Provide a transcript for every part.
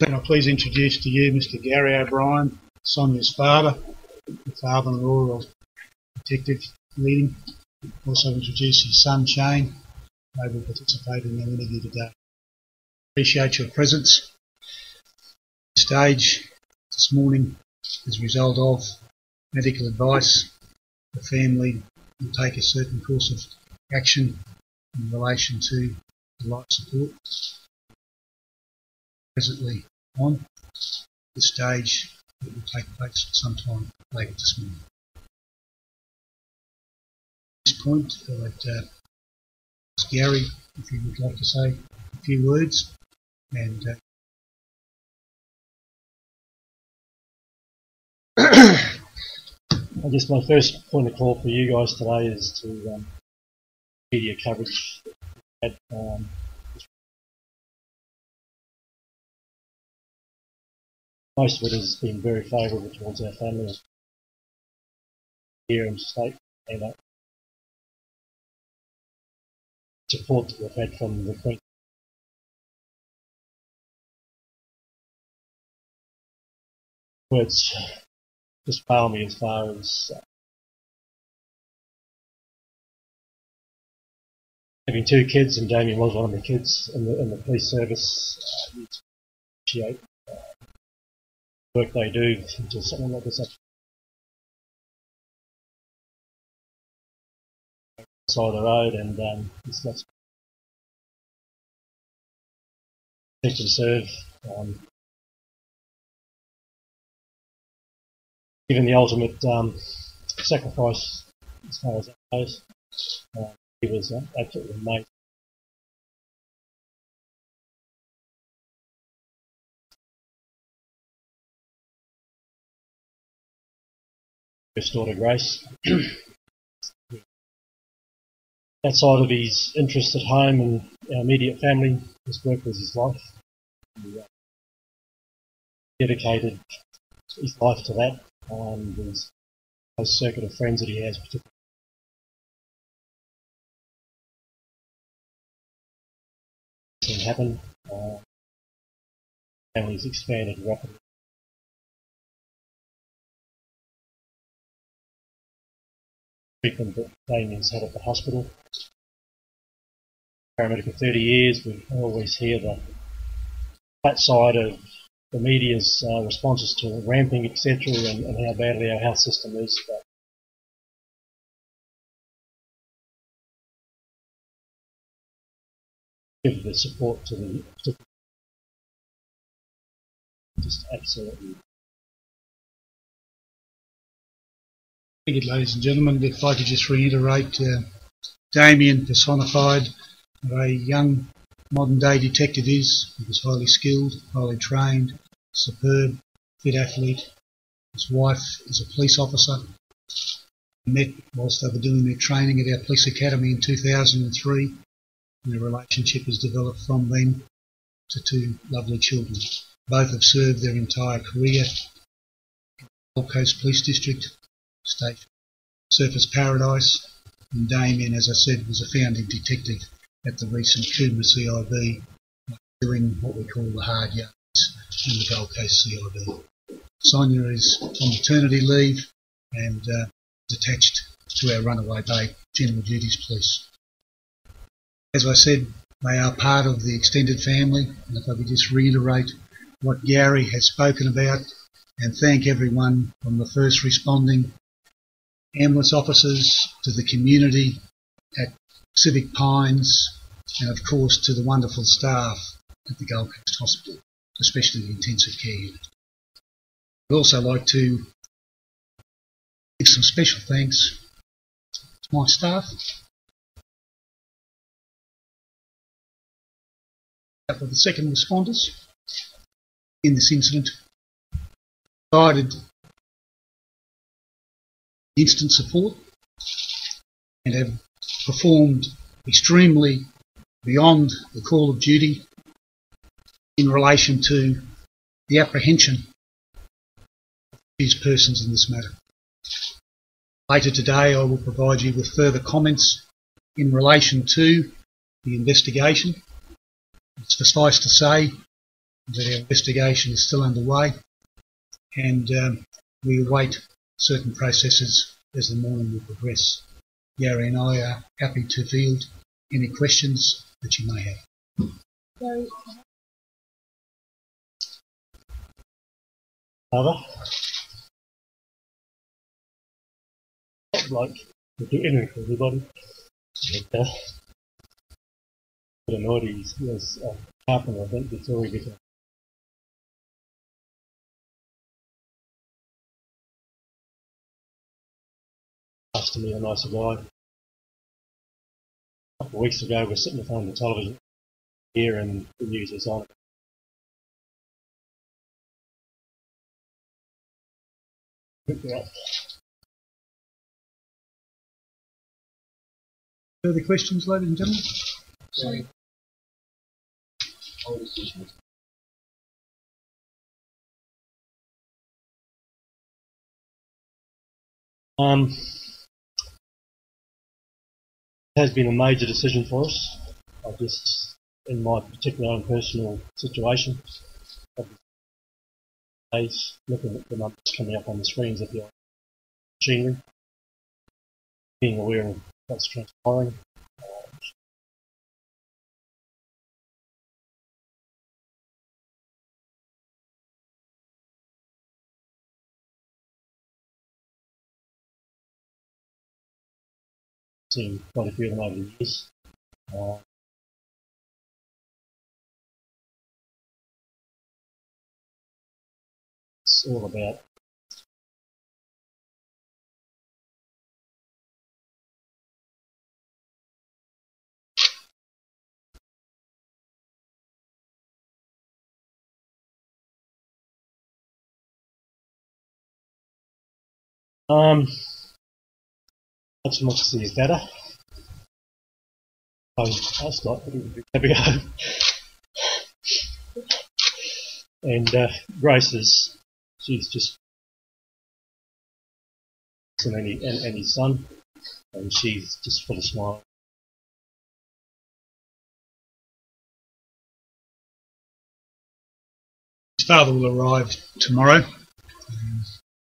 Can I please introduce to you Mr. Gary O'Brien, Sonia's father, the father-in-law of Detective Leading. Also introduce his son Shane, who will participate in our interview today. Appreciate your presence. This stage this morning as a result of medical advice, the family will take a certain course of action in relation to the life support presently on. This stage it will take place sometime later this morning. At this point, I'd like to ask Gary if he would like to say a few words and I guess my first point of call for you guys today is to media coverage that most of it has been very favourable towards our family here in state, and support that we've had from the Queen. Words just fail me as far as having two kids, and Damian was one of the kids in the police service. I appreciate the work they do until something like this happens. Side of the road, and it's not to serve. Given the ultimate sacrifice as far as that goes, he was absolutely amazing. First daughter Grace. Outside of his interest at home and our immediate family, his work was his life. He dedicated his life to that. His close circuit of friends that he has, particularly things happen. Family's expanded rapidly. Treatment that Damian's had at the hospital. Paramedic for 30 years, we always hear the flat side of the media's responses to ramping, etc., and how badly our health system is. But give the support to the just absolutely. Thank you, ladies and gentlemen. If I could just reiterate, Damian personified what a young modern-day detective is. He was highly skilled, highly trained, superb, fit athlete. His wife is a police officer. They met whilst they were doing their training at our police academy in 2003. And their relationship has developed from then to two lovely children. Both have served their entire career in the Gold Coast Police District, State Surfers Paradise, and Damian, as I said, was a founding detective at the recent Coomera CIV, doing what we call the hard yards in the Gold Coast CIV. Sonia is on maternity leave and is attached to our Runaway Bay General Duties Police. As I said, they are part of the extended family, and if I could just reiterate what Gary has spoken about and thank everyone from the first responding ambulance officers to the community at Civic Pines, and of course to the wonderful staff at the Gold Coast Hospital, especially the intensive care unit. I'd also like to give some special thanks to my staff. For the second responders in this incident, provided instant support and have performed extremely beyond the call of duty in relation to the apprehension of these persons in this matter. Later today I will provide you with further comments in relation to the investigation. It's suffice to say The investigation is still underway, and we await certain processes as the morning will progress. Gary and I are happy to field any questions that you may have. Gary. Father? Not like we do anything for everybody. I don't know what he was happening, I think that's all we get. Asked to meet a nicer guy. A couple of weeks ago, we're sitting in front of the television here and the news is on. Further questions, ladies and gentlemen? Sorry. It has been a major decision for us. I guess in my particular own personal situation, looking at the numbers coming up on the screens of the machinery, being aware of what's transpiring. Seen quite a few of them over the years. It's all about that's much to see is data. Oh, that's not heavy. And Grace is, she's just and his son, and she's just full of smile. His father will arrive tomorrow.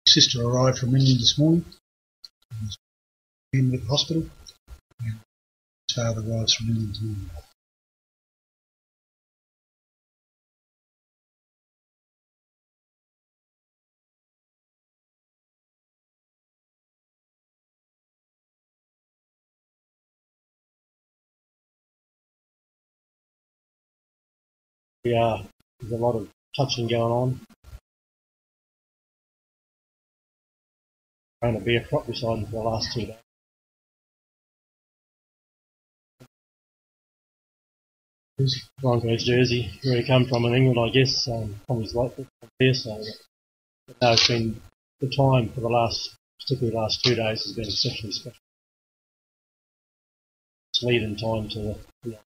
His sister arrived from England this morning. In the hospital, and his father arrives from England tomorrow. Yeah, there's a lot of touching going on. Trying to be a crop beside for the last 2 days. He's Broncos jersey, where he came from in England, I guess, from his late there. So it's been the time for the last, particularly the last 2 days, has been exceptionally special. It's leading time to the. Yeah.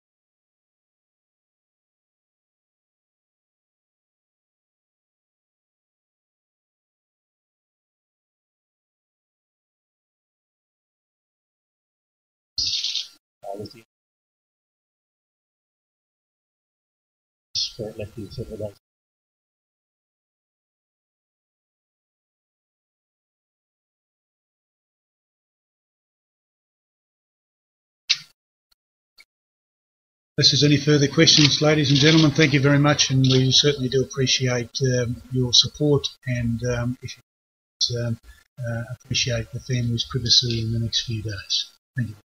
Left in several days. This is any further questions, ladies and gentlemen. Thank you very much, and we certainly do appreciate your support. And if you appreciate the family's privacy in the next few days, thank you.